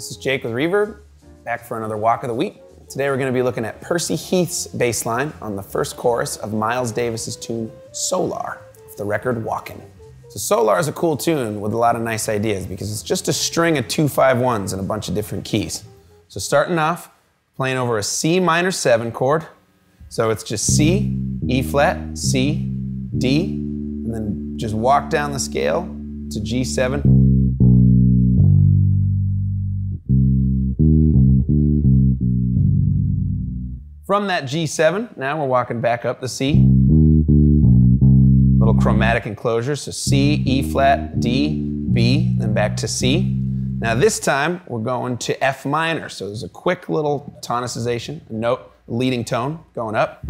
This is Jake with Reverb, back for another Walk of the Week. Today we're going to be looking at Percy Heath's bass line on the first chorus of Miles Davis's tune Solar, off the record Walkin'. So Solar is a cool tune with a lot of nice ideas because it's just a string of 2 5-1s and a bunch of different keys. So starting off, playing over a C minor 7 chord. So it's just C, E flat, C, D, and then just walk down the scale to G7. From that G7, now we're walking back up the C. Little chromatic enclosure, so C, E flat, D, B, then back to C. Now this time, we're going to F minor, so there's a quick little tonicization, a note, leading tone, going up.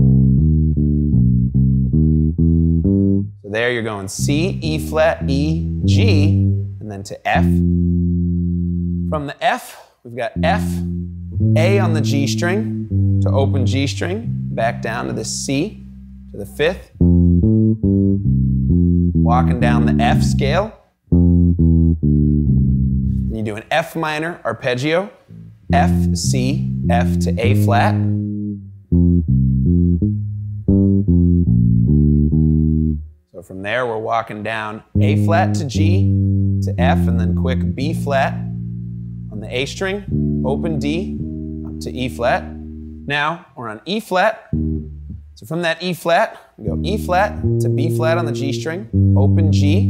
So there you're going C, E flat, E, G, and then to F. From the F, we've got F, A on the G string, to open G string, back down to the C, to the fifth. Walking down the F scale. And you do an F minor arpeggio, F, C, F to A flat. So from there we're walking down A flat to G to F and then quick B flat on the A string, open D up to E flat. Now we're on E flat. So from that E flat, we go E flat to B flat on the G string, open G,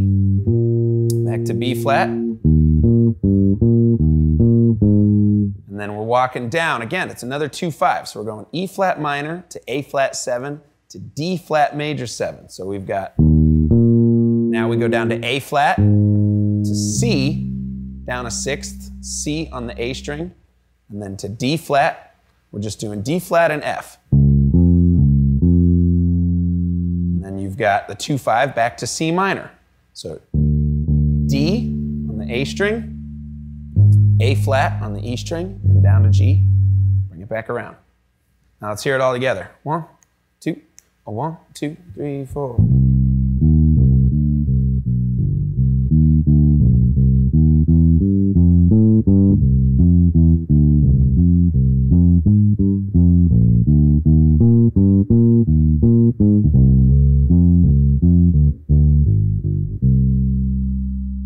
back to B flat. And then we're walking down. Again, it's another 2 5. So we're going E flat minor to A flat 7 to D flat major 7. So we've got, now we go down to A flat to C, down a sixth, C on the A string, and then to D flat. We're just doing D flat and F. And then you've got the 2 5 back to C minor. So D on the A string, A flat on the E string, then down to G, bring it back around. Now let's hear it all together. 1, 2, a 1, 2, 3, 4.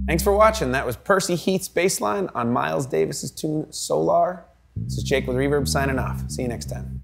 Thanks for watching. That was Percy Heath's bass line on Miles Davis's tune Solar. This is Jake with Reverb signing off. See you next time.